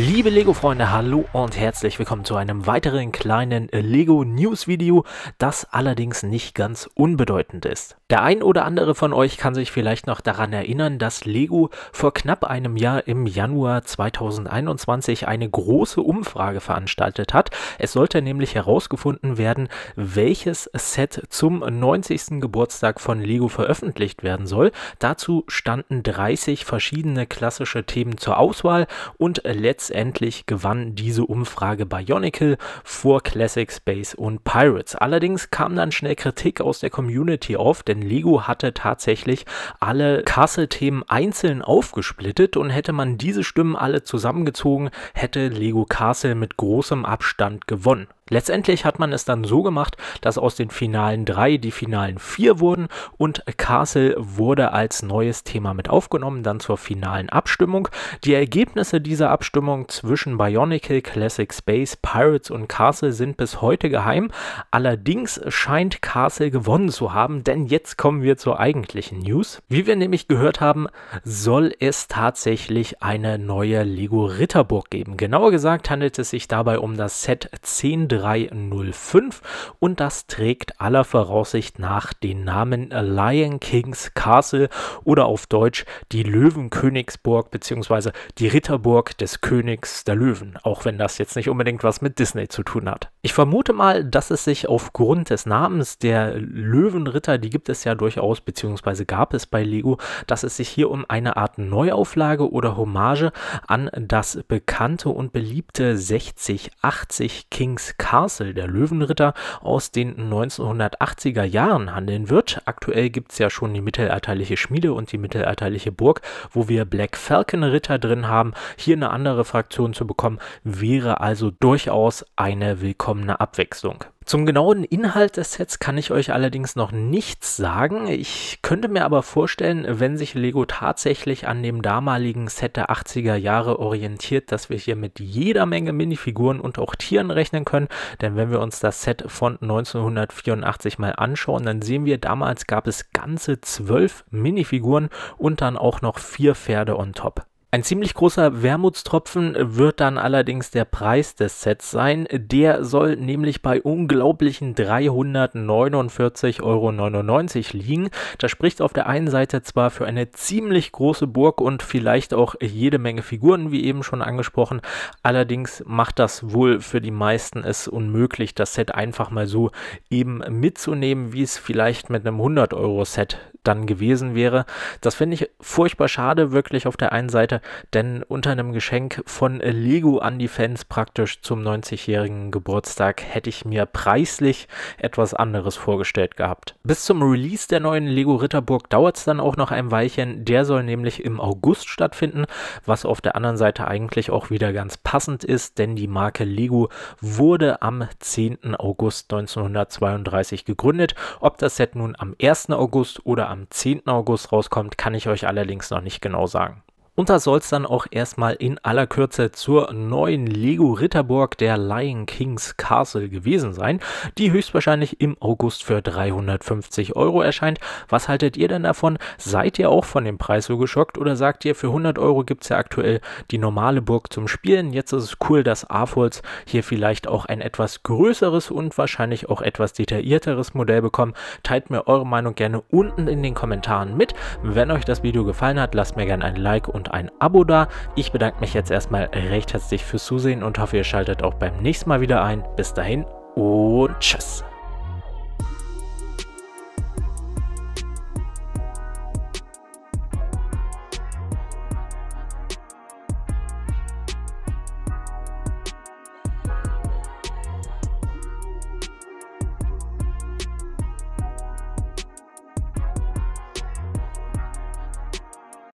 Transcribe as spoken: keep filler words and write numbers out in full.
Liebe Lego-Freunde, hallo und herzlich willkommen zu einem weiteren kleinen Lego-News-Video, das allerdings nicht ganz unbedeutend ist. Der ein oder andere von euch kann sich vielleicht noch daran erinnern, dass Lego vor knapp einem Jahr im Januar zweitausendeinundzwanzig eine große Umfrage veranstaltet hat. Es sollte nämlich herausgefunden werden, welches Set zum neunzigsten Geburtstag von Lego veröffentlicht werden soll. Dazu standen dreißig verschiedene klassische Themen zur Auswahl und letztendlich Letztendlich gewann diese Umfrage Bionicle vor Classic Space und Pirates. Allerdings kam dann schnell Kritik aus der Community auf, denn Lego hatte tatsächlich alle Castle-Themen einzeln aufgesplittet und hätte man diese Stimmen alle zusammengezogen, hätte Lego Castle mit großem Abstand gewonnen. Letztendlich hat man es dann so gemacht, dass aus den finalen drei die finalen vier wurden und Castle wurde als neues Thema mit aufgenommen, dann zur finalen Abstimmung. Die Ergebnisse dieser Abstimmung zwischen Bionicle, Classic Space, Pirates und Castle sind bis heute geheim. Allerdings scheint Castle gewonnen zu haben, denn jetzt kommen wir zur eigentlichen News. Wie wir nämlich gehört haben, soll es tatsächlich eine neue Lego Ritterburg geben. Genauer gesagt handelt es sich dabei um das Set eintausenddreihundertfünf und das trägt aller Voraussicht nach den Namen Lion King's Castle oder auf Deutsch die Löwenkönigsburg bzw. die Ritterburg des Königs der Löwen, auch wenn das jetzt nicht unbedingt was mit Disney zu tun hat. Ich vermute mal, dass es sich aufgrund des Namens der Löwenritter, die gibt es ja durchaus bzw. gab es bei Lego, dass es sich hier um eine Art Neuauflage oder Hommage an das bekannte und beliebte sechzig achtzig King's Castle der Löwenritter aus den neunzehnhundertachtziger Jahren handeln wird. Aktuell gibt es ja schon die mittelalterliche Schmiede und die mittelalterliche Burg, wo wir Black Falcon Ritter drin haben. Hier eine andere Fraktion zu bekommen, wäre also durchaus eine willkommene Abwechslung. Zum genauen Inhalt des Sets kann ich euch allerdings noch nichts sagen. Ich könnte mir aber vorstellen, wenn sich Lego tatsächlich an dem damaligen Set der achtziger Jahre orientiert, dass wir hier mit jeder Menge Minifiguren und auch Tieren rechnen können. Denn wenn wir uns das Set von neunzehnhundertvierundachtzig mal anschauen, dann sehen wir, damals gab es ganze zwölf Minifiguren und dann auch noch vier Pferde on top. Ein ziemlich großer Wermutstropfen wird dann allerdings der Preis des Sets sein. Der soll nämlich bei unglaublichen dreihundertneunundvierzig Euro neunundneunzig liegen. Das spricht auf der einen Seite zwar für eine ziemlich große Burg und vielleicht auch jede Menge Figuren, wie eben schon angesprochen. Allerdings macht das wohl für die meisten es unmöglich, das Set einfach mal so eben mitzunehmen, wie es vielleicht mit einem hundert Euro Set dann gewesen wäre. Das finde ich furchtbar schade, wirklich auf der einen Seite, denn unter einem Geschenk von Lego an die Fans praktisch zum neunzigjährigen Geburtstag hätte ich mir preislich etwas anderes vorgestellt gehabt. Bis zum Release der neuen Lego Ritterburg dauert es dann auch noch ein Weilchen. Der soll nämlich im August stattfinden, was auf der anderen Seite eigentlich auch wieder ganz passend ist, denn die Marke Lego wurde am zehnten August neunzehnhundertzweiunddreißig gegründet. Ob das Set nun am ersten August oder am zehnten August rauskommt, kann ich euch allerdings noch nicht genau sagen. Und das soll es dann auch erstmal in aller Kürze zur neuen Lego Ritterburg der Lion King's Castle gewesen sein, die höchstwahrscheinlich im August für dreihundertfünfzig Euro erscheint. Was haltet ihr denn davon? Seid ihr auch von dem Preis so geschockt oder sagt ihr, für hundert Euro gibt es ja aktuell die normale Burg zum Spielen? Jetzt ist es cool, dass A F O Ls hier vielleicht auch ein etwas größeres und wahrscheinlich auch etwas detaillierteres Modell bekommen. Teilt mir eure Meinung gerne unten in den Kommentaren mit. Wenn euch das Video gefallen hat, lasst mir gerne ein Like und ein Abo da. Ich bedanke mich jetzt erstmal recht herzlich fürs Zusehen und hoffe, ihr schaltet auch beim nächsten Mal wieder ein. Bis dahin und tschüss.